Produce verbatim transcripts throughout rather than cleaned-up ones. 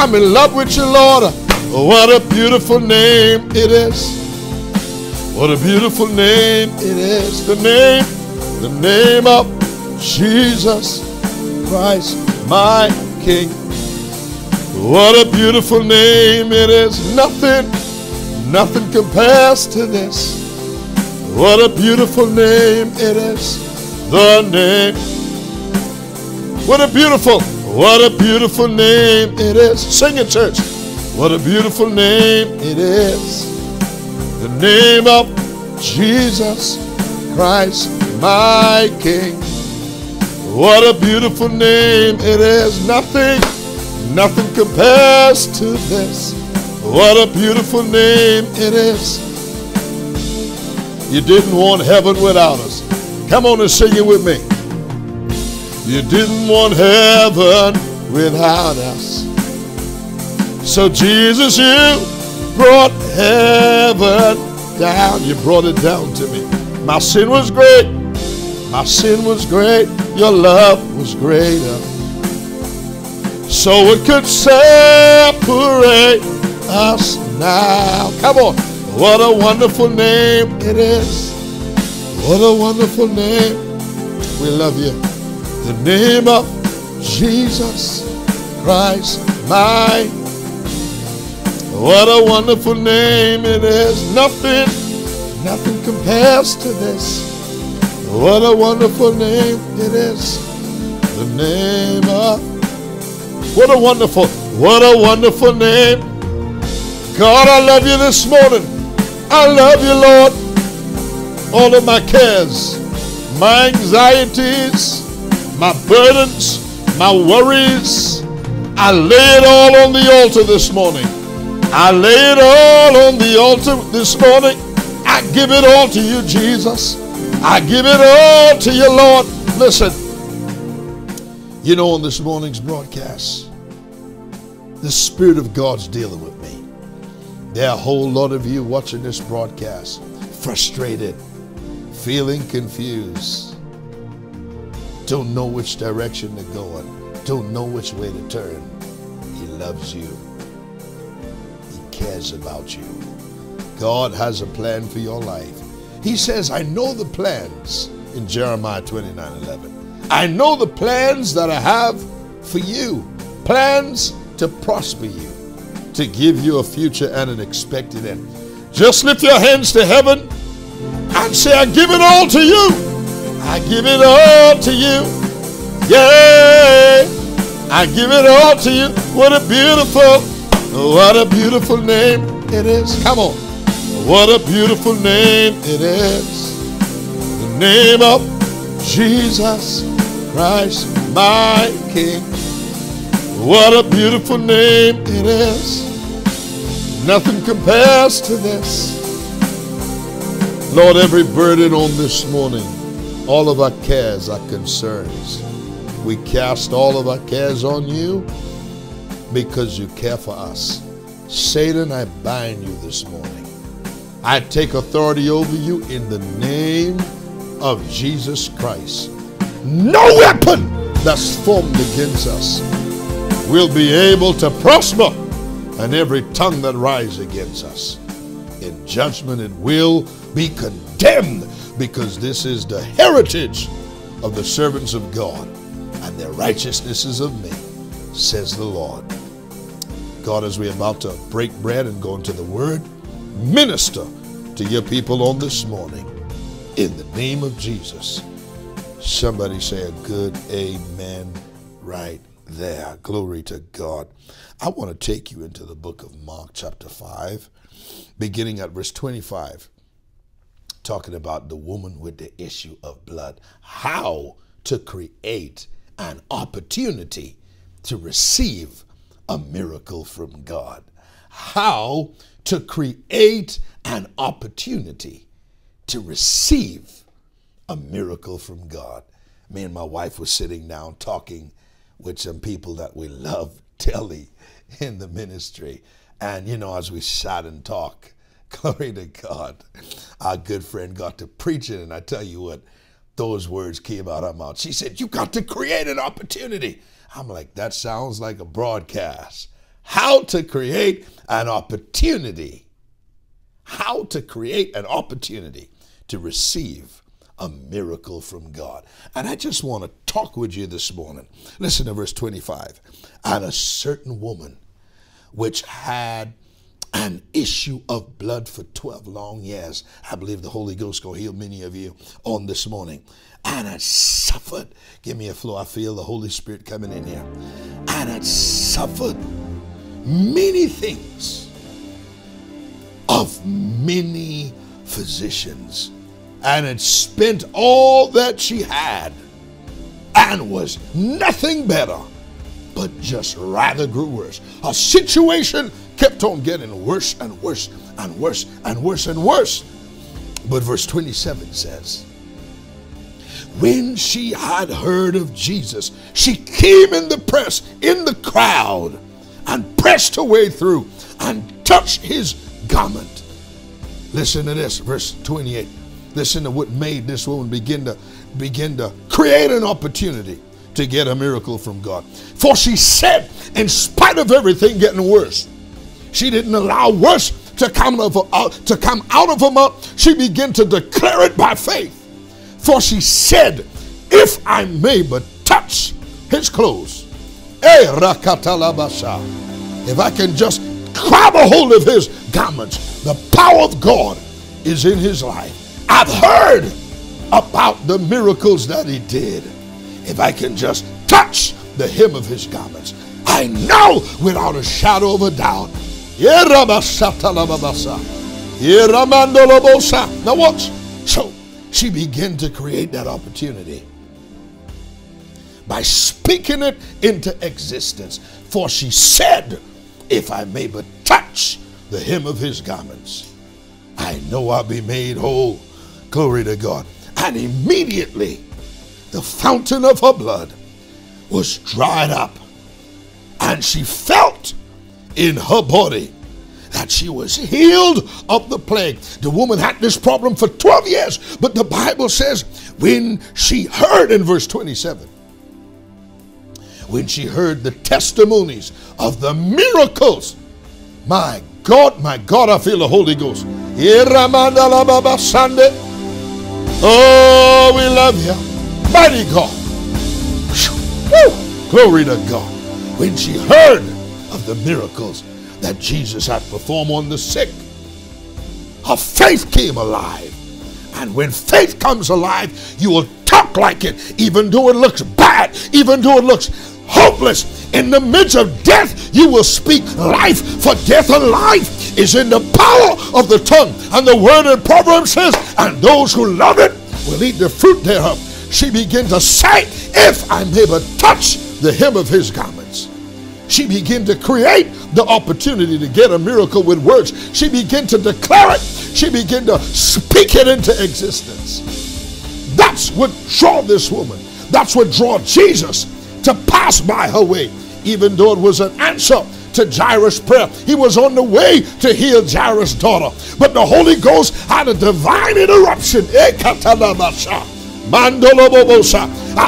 I'm in love with you, Lord. What a beautiful name it is. What a beautiful name it is. The name, the name of Jesus Christ, my King. What a beautiful name it is. Nothing, nothing compares to this. What a beautiful name it is. The name. What a beautiful, what a beautiful name it is. Sing it, church. What a beautiful name it is. The name of Jesus Christ, my King. What a beautiful name it is. Nothing, nothing compares to this. What a beautiful name it is. You didn't want heaven without us. Come on and sing it with me. You didn't want heaven without us. So Jesus, you brought heaven down. You brought it down to me. My sin was great. My sin was great. Your love was greater. So it could separate us now. Come on. What a wonderful name it is. What a wonderful name. We love you. The name of Jesus Christ, my. What a wonderful name it is. Nothing, nothing compares to this. What a wonderful name it is. The name of. What a wonderful, what a wonderful name. God, I love you this morning. I love you, Lord. All of my cares, my anxieties, my burdens, my worries, I lay it all on the altar this morning. I lay it all on the altar this morning. I give it all to you, Jesus. I give it all to you, Lord. Listen, you know, on this morning's broadcast, the Spirit of God's dealing with me. There are a whole lot of you watching this broadcast, frustrated, feeling confused. Don't know which direction to go in. Don't know which way to turn. He loves you. He cares about you. God has a plan for your life. He says, I know the plans, in Jeremiah twenty-nine eleven. I know the plans that I have for you. Plans to prosper you, to give you a future and an expected end. Just lift your hands to heaven and say, I give it all to you. I give it all to you, yeah, I give it all to you. What a beautiful, what a beautiful name it is. Come on. What a beautiful name it is. The name of Jesus Christ, my King. What a beautiful name it is. Nothing compares to this. Lord, every burden on this morning, all of our cares, our concerns, we cast all of our cares on you because you care for us. Satan, I bind you this morning. I take authority over you in the name of Jesus Christ. No weapon that's formed against us will be able to prosper, and every tongue that rises against us in judgment, it will be condemned. Because this is the heritage of the servants of God, and their righteousness is of me, says the Lord. God, as we're about to break bread and go into the Word, minister to your people on this morning. In the name of Jesus, somebody say a good amen right there. Glory to God. I want to take you into the book of Mark chapter five, beginning at verse twenty-five. Talking about the woman with the issue of blood, how to create an opportunity to receive a miracle from God, how to create an opportunity to receive a miracle from God. Me and my wife were sitting down talking with some people that we love dearly in the ministry. And, you know, as we sat and talked, glory to God, our good friend got to preaching, and I tell you what, those words came out of her mouth. She said, you got to create an opportunity. I'm like, that sounds like a broadcast. how to create an opportunity, how to create an opportunity to receive a miracle from God. And I just want to talk with you this morning. Listen to verse twenty-five. And a certain woman which had an issue of blood for twelve long years. I believe the Holy Ghost will heal many of you on this morning. And had suffered. Give me a flow. I feel the Holy Spirit coming in here. And had suffered many things of many physicians, and had spent all that she had, and was nothing better, but just rather grew worse. Her situation kept on getting worse and worse and worse and worse and worse. But verse twenty-seven says, when she had heard of Jesus, she came in the press, in the crowd, and pressed her way through and touched his garment. Listen to this, verse twenty-eight. Listen to what made this woman begin to begin to create an opportunity to get a miracle from God. For she said, in spite of everything getting worse, she didn't allow worse to come of her, uh, to come out of her mouth. She began to declare it by faith. For she said, if I may but touch his clothes, if I can just grab a hold of his garments, the power of God is in his life. I've heard about the miracles that he did. If I can just touch the hem of his garments, I know without a shadow of a doubt. Now watch. So she began to create that opportunity by speaking it into existence. For she said, if I may but touch the hem of his garments, I know I'll be made whole. Glory to God. And immediately the fountain of her blood was dried up, and she felt in her body that she was healed of the plague. The woman had this problem for twelve years, but the Bible says when she heard, in verse twenty-seven, when she heard the testimonies of the miracles, my God, my God, I feel the Holy Ghost. Oh, we love you, mighty God. Woo. Glory to God. When she heard of the miracles that Jesus had performed on the sick, her faith came alive. And when faith comes alive, you will talk like it, even though it looks bad, even though it looks hopeless. In the midst of death, you will speak life, for death and life is in the power of the tongue. And the word in Proverbs says, and those who love it will eat the fruit thereof. She began to say, if I may but touch the hem of his garments. She began to create the opportunity to get a miracle with words. She began to declare it. She began to speak it into existence. That's what drew this woman. That's what drew Jesus to pass by her way, even though it was an answer to Jairus' prayer. He was on the way to heal Jairus' daughter, but the Holy Ghost had a divine interruption. I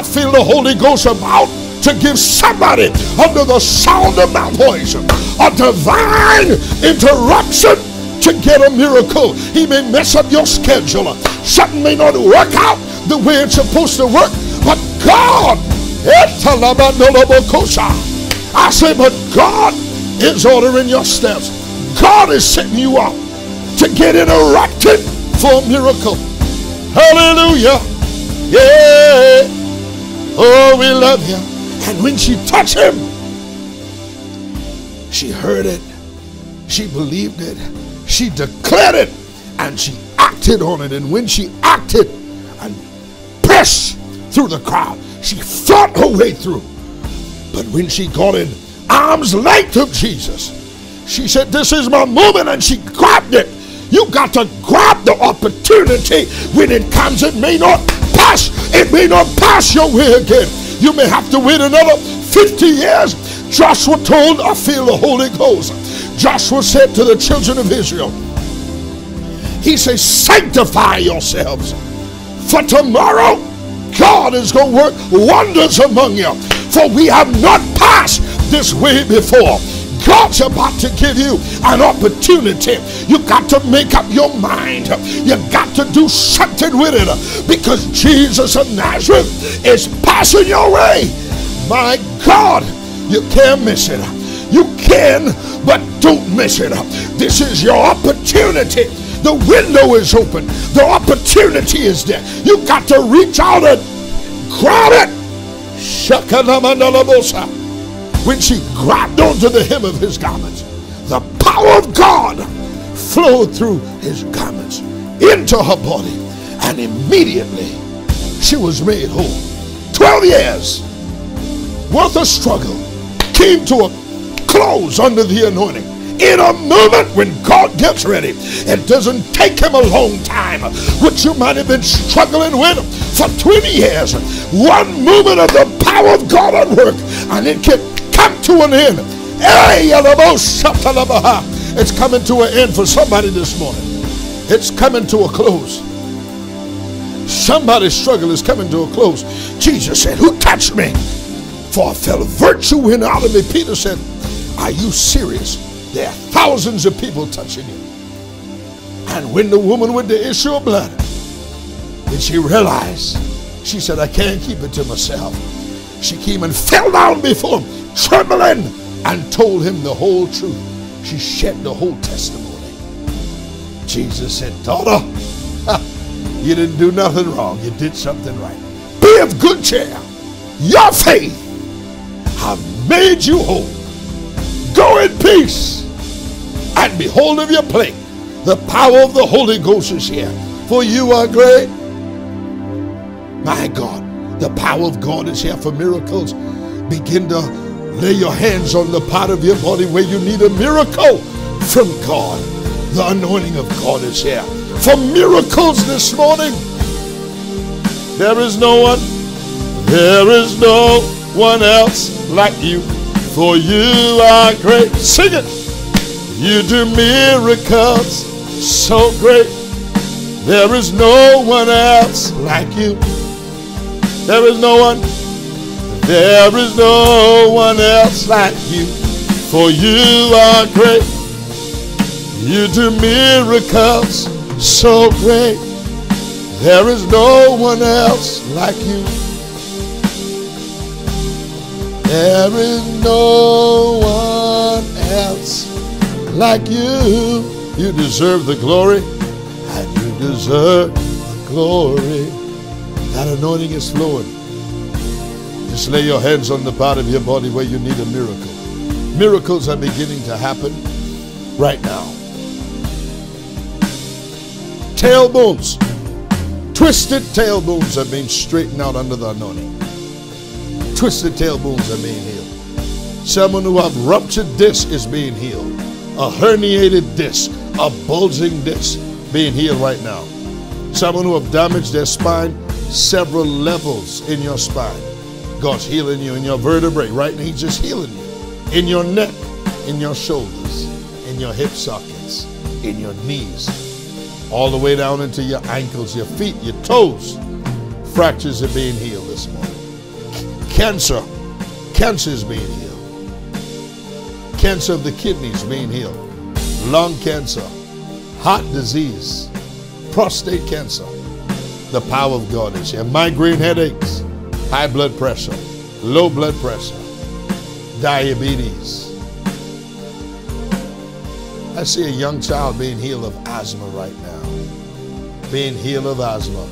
feel the Holy Ghost about to give somebody under the sound of my voice a divine interruption to get a miracle. He may mess up your schedule. Something may not work out the way it's supposed to work, but God, I say, but God is ordering your steps. God is setting you up to get interrupted for a miracle. Hallelujah. Yeah. Oh, we love you. And when she touched him, she heard it, she believed it, she declared it, and she acted on it. And when she acted and pressed through the crowd, she fought her way through. But when she got in arm's length of Jesus, she said, this is my moment, and she grabbed it. You got to grab the opportunity when it comes. It may not pass. It may not pass your way again. You may have to wait another fifty years. Joshua told, I feel the Holy Ghost. Joshua said to the children of Israel, he says, sanctify yourselves, for tomorrow God is going to work wonders among you, for we have not passed this way before. God's about to give you an opportunity. You got to make up your mind. You got to do something with it, because Jesus of Nazareth is passing your way. My God, you can't miss it. You can, but don't miss it. This is your opportunity. The window is open. The opportunity is there. You got to reach out and grab it. When she grabbed onto the hem of his garments, the power of God flowed through his garments into her body, and immediately she was made whole. Twelve years worth of struggle came to a close under the anointing. In a moment, when God gets ready, it doesn't take him a long time. What you might have been struggling with for twenty years, one movement of the power of God at work, and it can come to an end. It's coming to an end for somebody this morning. It's coming to a close. Somebody's struggle is coming to a close. Jesus said, "Who touched me? For I felt virtue went out of me." Peter said, "Are you serious? There are thousands of people touching you." And when the woman with the issue of blood, when she realized, she said, "I can't keep it to myself." She came and fell down before him, trembling, and told him the whole truth. She shared the whole testimony. Jesus said, "Daughter, you didn't do nothing wrong. You did something right. Be of good cheer. Your faith have made you whole. Go in peace, and behold of your plate, the power of the Holy Ghost is here, for you are great." My God, the power of God is here for miracles. Begin to lay your hands on the part of your body where you need a miracle from God. The anointing of God is here for miracles this morning. There is no one, there is no one else like you. For you are great. Sing it. You do miracles so great. There is no one else like you. There is no one. There is no one else like you. For you are great. You do miracles so great. There is no one else like you. There is no one else like you. You deserve the glory, and you deserve the glory. That anointing is flowing. Just lay your hands on the part of your body where you need a miracle. Miracles are beginning to happen right now. Tailbones, twisted tailbones are being straightened out under the anointing. Twisted tailbones are being healed. Someone who have ruptured disc is being healed. A herniated disc, a bulging disc being healed right now. Someone who have damaged their spine, several levels in your spine. God's healing you in your vertebrae right now. He's just healing you. In your neck, in your shoulders, in your hip sockets, in your knees, all the way down into your ankles, your feet, your toes. Fractures are being healed this morning. Cancer, cancer is being healed. Cancer of the kidneys being healed. Lung cancer, heart disease, prostate cancer. The power of God is here. Migraine headaches, high blood pressure, low blood pressure, diabetes. I see a young child being healed of asthma right now. Being healed of asthma.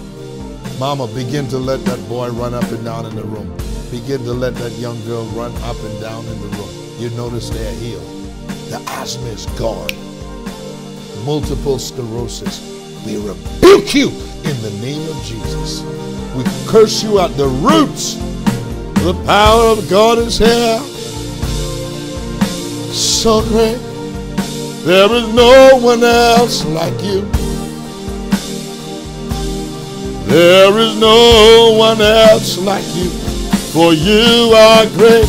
Mama, begin to let that boy run up and down in the room. Begin to let that young girl run up and down in the room. You notice they're healed. The asthma is gone. Multiple sclerosis. We rebuke you in the name of Jesus. We curse you at the roots. The power of God is here. So great. There is no one else like you. There is no one else like you. For you are great.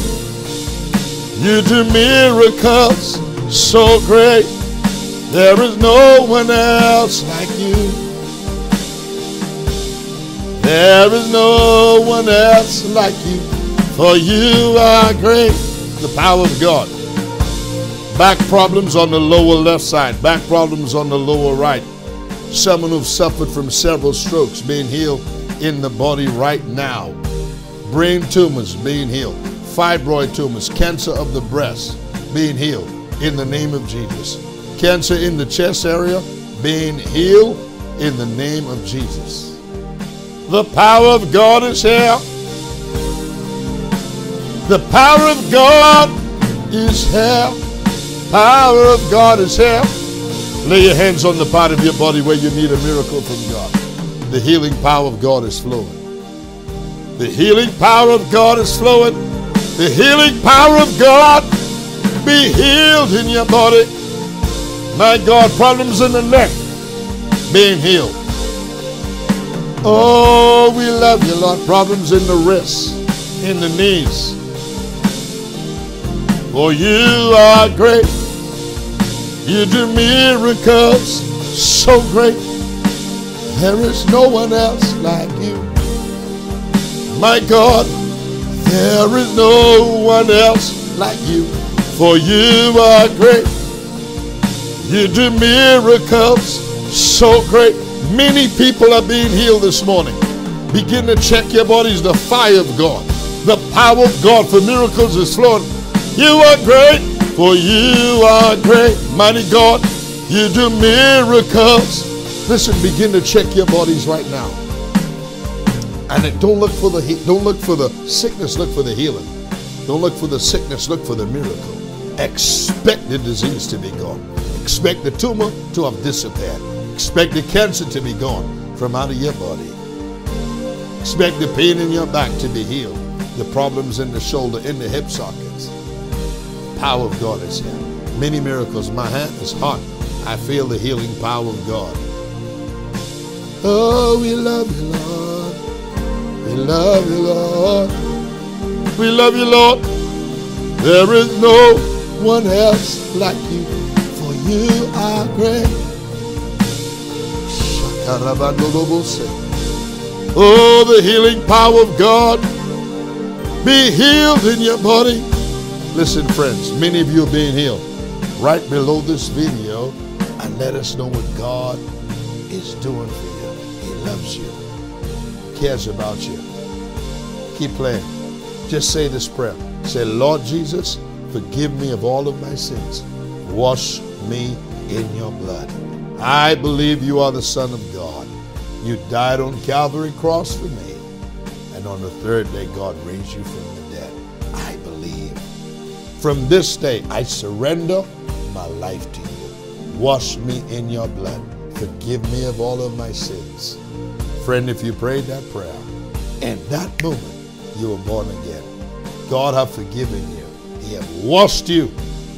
You do miracles so great. There is no one else like you. There is no one else like you. For you are great. The power of God. Back problems on the lower left side. Back problems on the lower right. Someone who've suffered from several strokes being healed in the body right now. Brain tumors being healed. Fibroid tumors, cancer of the breast being healed in the name of Jesus. Cancer in the chest area being healed in the name of Jesus. The power of God is here. The power of God is here. Power of God is here. Lay your hands on the part of your body where you need a miracle from God. The healing power of God is flowing. The healing power of God is flowing. The healing power of God. Be healed in your body. My God, problems in the neck being healed. Oh, we love you, Lord. Problems in the wrists, in the knees. For you are great. You do miracles so great. There is no one else like you. My God, there is no one else like you. For you are great. You do miracles so great. Many people are being healed this morning. Begin to check your bodies. The fire of God, the power of God for miracles is flowing. You are great, for you are great. Mighty God, you do miracles. Listen, begin to check your bodies right now. And it, don't look for the don't look for the sickness, look for the healing. Don't look for the sickness, look for the miracle. Expect the disease to be gone. Expect the tumor to have disappeared. Expect the cancer to be gone from out of your body. Expect the pain in your back to be healed. The problems in the shoulder, in the hip sockets. Power of God is here. Many miracles. My hand is hot. I feel the healing power of God. Oh, we love you, Lord. We love you, Lord. We love you, Lord. There is no one else like you, for you are great. Oh, the healing power of God. Be healed in your body. Listen, friends, many of you are being healed. Right below this video, and let us know what God is doing for you. He loves you, cares about you. Keep playing. Just say this prayer. Say, Lord Jesus, forgive me of all of my sins. Wash me in your blood. I believe you are the Son of God. You died on Calvary cross for me. And on the third day, God raised you from the dead. I believe. From this day, I surrender my life to you. Wash me in your blood. Forgive me of all of my sins. Friend, if you prayed that prayer, in that moment, you were born again. God have forgiven you. He have washed you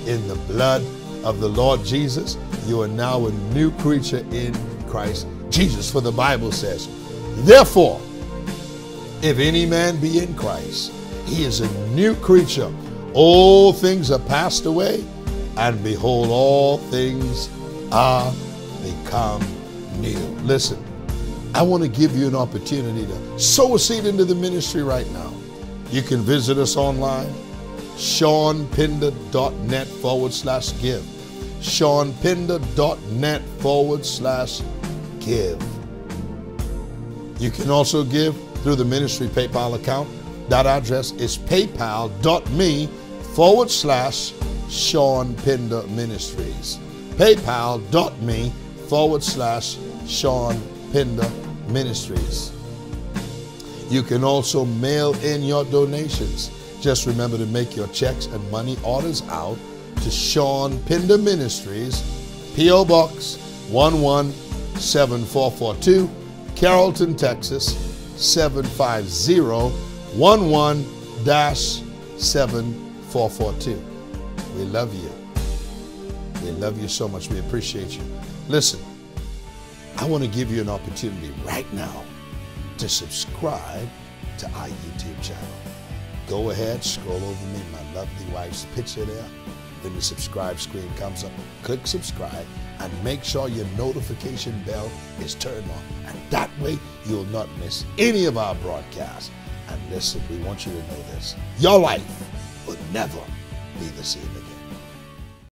in the blood of the Lord Jesus. You are now a new creature in Christ Jesus. For the Bible says, therefore, if any man be in Christ, he is a new creature. All things are passed away, and behold, all things are become new. Listen. I want to give you an opportunity to sow a seed into the ministry right now. You can visit us online, seanpinder.net forward slash give. seanpinder.net forward slash give. You can also give through the ministry PayPal account. That address is paypal.me forward slash Sean Pinder Ministries. Paypal.me forward slash Sean Pinder Ministries. You can also mail in your donations. Just remember to make your checks and money orders out to Sean Pinder Ministries, P O Box one one seven four four two, Carrollton, Texas seven five zero one one seven four four two. We love you. We love you so much. We appreciate you. Listen, I want to give you an opportunity right now to subscribe to our YouTube channel. Go ahead, scroll over me, my lovely wife's picture there. Then the subscribe screen comes up. Click subscribe and make sure your notification bell is turned on. And that way you'll not miss any of our broadcasts. And listen, we want you to know this. Your life will never be the same.